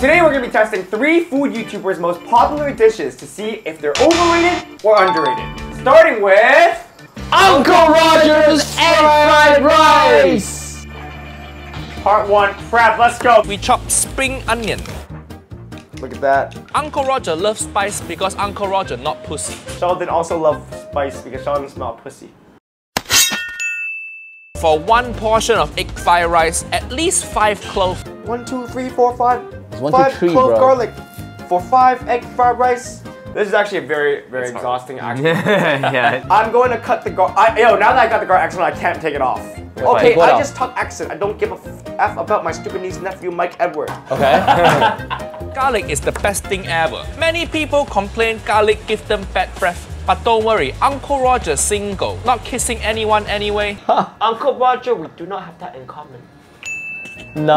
Today we're going to be testing 3 food YouTubers' most popular dishes to see if they're overrated or underrated. Starting with... Uncle Roger's Egg Fried Rice! Part 1 prep, let's go! We chop spring onion. Look at that. Uncle Roger loves spice because Uncle Roger not pussy. Sheldon also loves spice because Sheldon's not pussy. For one portion of egg fried rice, at least 5 cloves. 5 cloves garlic for 5 egg fried rice. This is actually a very exhausting action. Yeah. I'm going to cut the garlic. Yo, now that I got the garlic accent, I can't take it off. Yeah, okay, I just talk accent. I don't give a f about my stupid niece, nephew, Mike, Edward. Okay. Garlic is the best thing ever. Many people complain garlic gives them bad breath. But don't worry, Uncle Roger's single. Not kissing anyone anyway. Uncle Roger, we do not have that in common. No.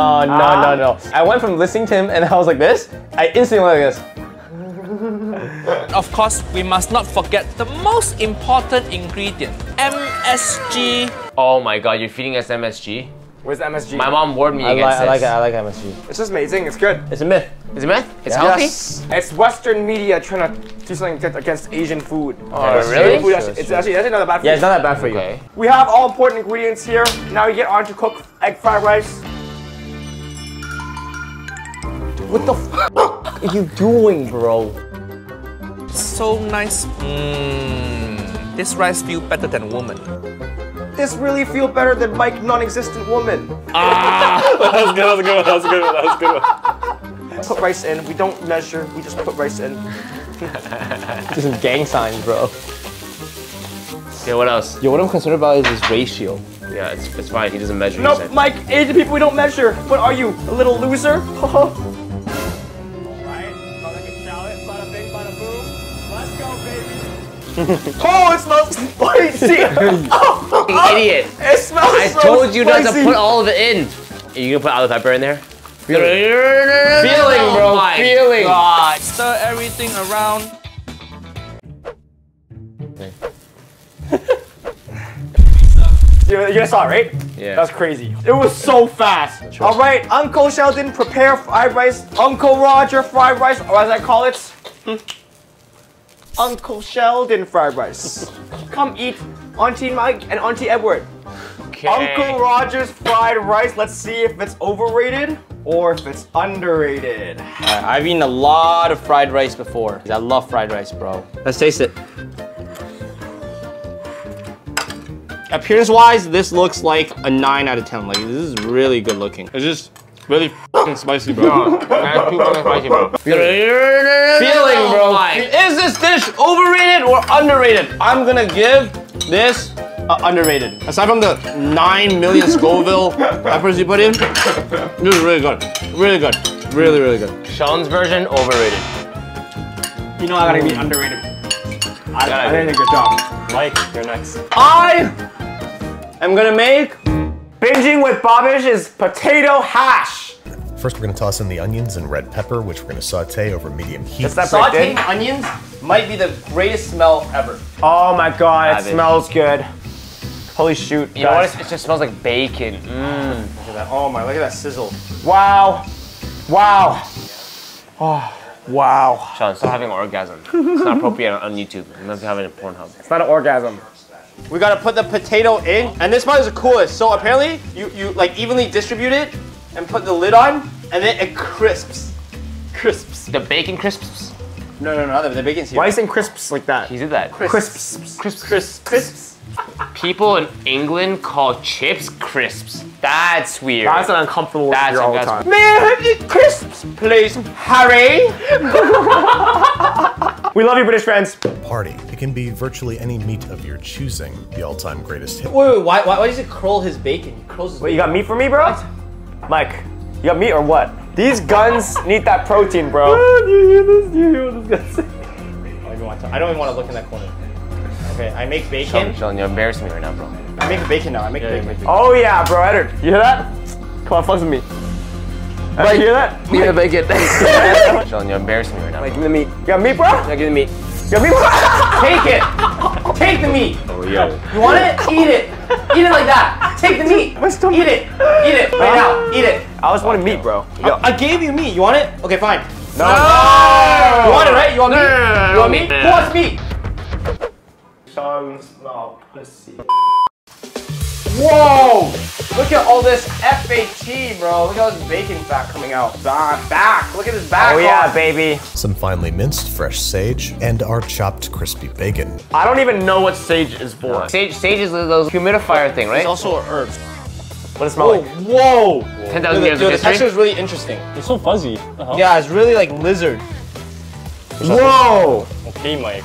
I went from listening to him and I was like this. I instantly went like this. Of course, we must not forget the most important ingredient, MSG. Oh my god, you're feeding us MSG? Where's MSG? My mom warned me against this. I like MSG. It's just amazing, it's good. It's a myth. It's a myth? It's healthy? Yes. It's Western media trying to do something against Asian food. Oh, really? Food actually, it's actually not that bad for you. Yeah, it's not that bad for you. Okay. We have all important ingredients here. Now we get on to cook egg fried rice. What the f are you doing, bro? So nice. This rice feels better than woman. This really feels better than Mike, non-existent woman. Ah! That was good. Put rice in. We don't measure. We just put rice in. Just gang signs, bro. Okay, what else? Yo, what I'm concerned about is this ratio. Yeah, it's fine. He doesn't measure. Nope, Mike. Asian people, we don't measure. What are you, a little loser? Oh, it smells spicy! Oh, idiot! It smells so spicy! I told you not to put all of it in. Are you gonna put all the pepper in there? Feeling, bro. Feeling. God. Stir everything around. You guys saw it, right? Yeah. That's crazy. It was so fast. All right, Uncle Sheldon, prepare fried rice. Uncle Roger, fried rice, or as I call it. Uncle Sheldon fried rice. Come eat Auntie Mike and Auntie Edward. Okay. Uncle Roger's fried rice. Let's see if it's overrated or if it's underrated. I've eaten a lot of fried rice before. I love fried rice, bro. Let's taste it. Appearance-wise, this looks like a 9 out of 10. Like, this is really good looking. It's just really f***ing spicy, bro. That's too f***ing spicy, bro. Feeling, bro. Is this dish overrated or underrated? I'm gonna give this underrated. Aside from the 9 million Scoville peppers you put in, this is really good. Really good. Really, really good. Sean's version, overrated. You know I gotta be underrated. I did a good job. Mike, you're next. I am gonna make Binging with Babish is potato hash. First, we're gonna toss in the onions and red pepper, which we're gonna saute over medium heat. Sauteing onions might be the greatest smell ever. Oh my god, it smells good. Holy shoot, guys. You know what? It just smells like bacon. Look at that. Oh my, look at that sizzle. Wow. Wow. Oh. Wow. Sean, stop having an orgasm. It's not appropriate on YouTube. I'm not having a Pornhub. It's not an orgasm. We gotta put the potato in, and this part is the coolest. So apparently, you like evenly distribute it, and put the lid on, and then it crisps. Crisps. The bacon crisps? No, the bacon's here. Why are you saying crisps like that? He did that. Crisps. Crisps. People in England call chips crisps. That's weird. That's an uncomfortable word all the time. May I have the crisps, please, Harry? We love you, British friends. Party. It can be virtually any meat of your choosing. The all-time greatest hit. Wait, why does it curl his bacon? He curls his bacon. Wait, you got meat for me, bro? What? Mike, you got meat or what? These guns need that protein, bro. Do you hear this? Do you hear what this guy's saying? I don't even want to look in that corner. Okay, I make bacon. Sheldon, you're embarrassing me right now, bro. I make bacon now. I make bacon. Oh yeah, bro, Edward. You hear that? Come on, fuck with me. Mike, you hear that? Give me the bacon. Sheldon, you're embarrassing me right now. Mike, give me the meat. You got meat, bro? Yeah, give me the meat. You got meat, bro? Take it. Take the meat. Oh yo. You want it? Eat it. Eat it like that. Take the meat. Eat it. Eat it right now. Eat it. I just wanted meat, bro. Yo. I gave you meat. You want it? Okay, fine. No. You want it, right? You want meat? You want meat? Who wants meat? Sean's not pussy. Whoa! Look at all this FAT, bro. Look at all this bacon fat coming out. Back! Look at this back. Oh yeah, baby. Some finely minced fresh sage and our chopped crispy bacon. I don't even know what sage is for. Sage is those humidifier thing, right? It's also an herb. What does it smell like? Whoa! 10,000 years of history. The texture is really interesting. It's so fuzzy. Yeah, it's really like lizard. Whoa! Okay, Mike.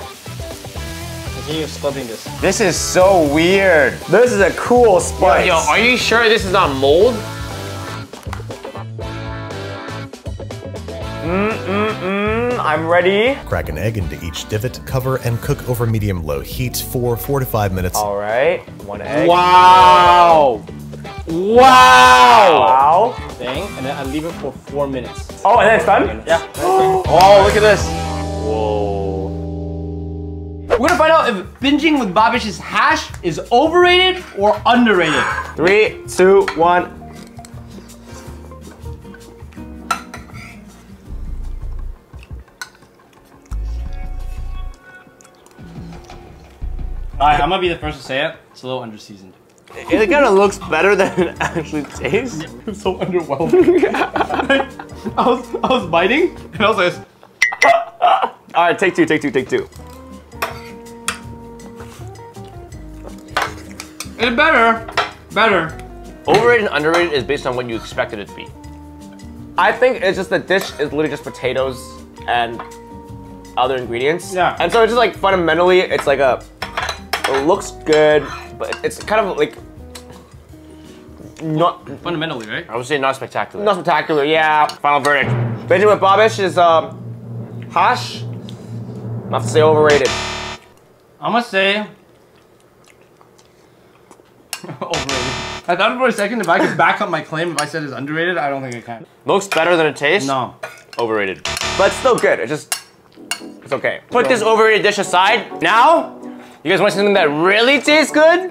Continue studying this. This is so weird. This is a cool spice. Yo, are you sure this is not mold? I'm ready. Crack an egg into each divot, cover, and cook over medium-low heat for 4 to 5 minutes. All right, one egg. Wow! Wow! Wow! Thing, and then I leave it for 4 minutes. Oh, and then it's done? Yeah. Oh, look at this. Whoa. We're gonna find out if Binging with Babish's hash is overrated or underrated. 3, 2, 1. All right, I'm gonna be the first to say it. It's a little underseasoned. It kind of looks better than it actually tastes. It's so underwhelming. I was biting, and I was like... All right, take two. It's better. Overrated and underrated is based on what you expected it to be. I think it's just the dish is literally just potatoes and other ingredients. Yeah. And so it's just like fundamentally, it's like a... It looks good, but it's kind of like not fundamentally, right? I would say not spectacular. Not spectacular, yeah. Final verdict. Binging with Babish is hash. I'm gonna say overrated. I'm gonna say overrated. I thought for a second if I could back up my claim if I said it's underrated, I don't think I can. Looks better than it tastes? No. Overrated. But it's still good. It's just it's okay. Put this overrated dish aside now. You guys want something that really tastes good? I'm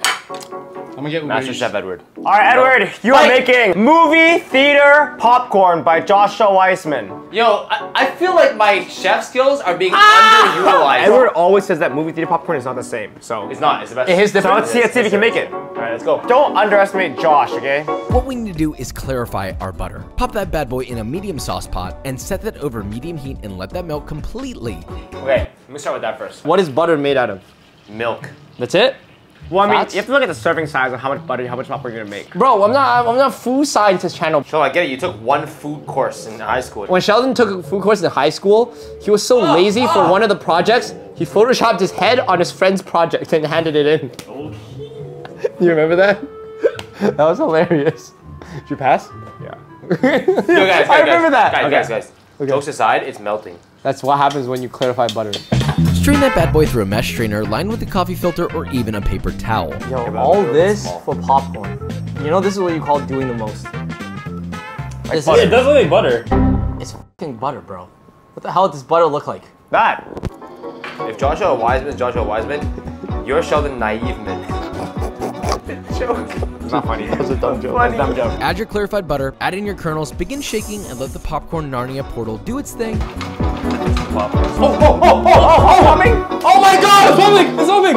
gonna get Master Chef Edward. All right, Edward, you are making movie theater popcorn by Joshua Weissman. Yo, I feel like my chef skills are being underutilized. Edward always says that movie theater popcorn is not the same, so. It's not, it's the best. It is different. So let's see if he can make it. All right, let's go. Don't underestimate Josh, okay? What we need to do is clarify our butter. Pop that bad boy in a medium sauce pot and set that over medium heat and let that melt completely. Okay, let me start with that first. What is butter made out of? Milk. That's it? Well, I mean, you have to look at the serving size of how much butter, how much popcorn you're gonna make. Bro, I'm not food scientist channel. Sheldon, I get it. You took one food course in high school. When Sheldon took a food course in high school, he was so lazy for one of the projects, he photoshopped his head on his friend's project and handed it in. You remember that? That was hilarious. Did you pass? Yeah. Yo, guys, I remember that. Guys, jokes aside, it's melting. That's what happens when you clarify butter. Strain that bad boy through a mesh strainer lined with a coffee filter or even a paper towel. Yo, all this for popcorn. You know this is what you call doing the most. Like butter. It does look like butter. It's fucking butter, bro. What the hell does butter look like? That! If Joshua Weissman is Joshua Weissman, you're Sheldon Naive Man. Joke. It's not funny. It was a dumb joke. Funny. Dumb joke. Add your clarified butter, add in your kernels, begin shaking, and let the popcorn Narnia portal do its thing. Oh, humming! Oh my god, it's humming! It's humming!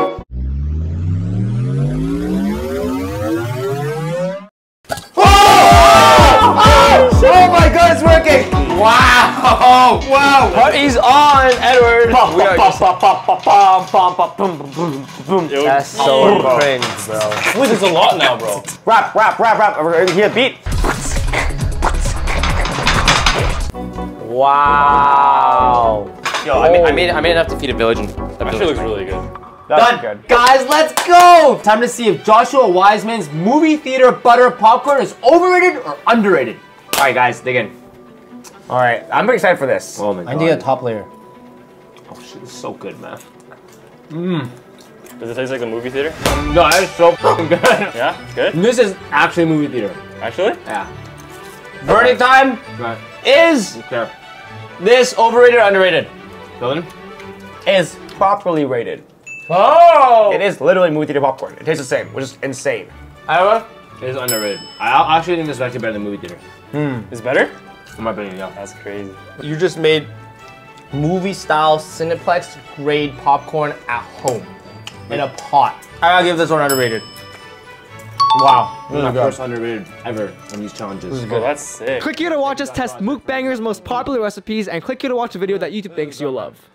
Oh my god, it's working! Wow! Wow! Party's on, Edward! That's so cringe, bro. This is a lot now, bro. Rap! Hear a beat! Wow! Yo, I made enough to feed a village. That actually looks really good. That's good. Guys, let's go! Time to see if Joshua Weissman's movie theater butter popcorn is overrated or underrated. All right, guys, dig in. All right, I'm pretty excited for this. Oh my God. I need a top layer. Oh shit, it's so good, man. Mmm. Does it taste like a movie theater? No, it's so good. Yeah, good. This is actually movie theater. Actually? Yeah. Verdict time is. Okay. This overrated or underrated? Sheldon? Is properly rated. Oh! It is literally movie theater popcorn. It tastes the same, which is insane. Iowa? It is underrated. I actually think this is actually better than movie theater. It's better? In my opinion, yeah. That's crazy. You just made movie-style Cineplex-grade popcorn at home in a pot. I gotta give this one underrated. Wow. This is my first underrated ever on these challenges. This is good. That's sick. Click here to watch us test Mukbangers' most popular recipes, and click here to watch a video that YouTube thinks you'll love.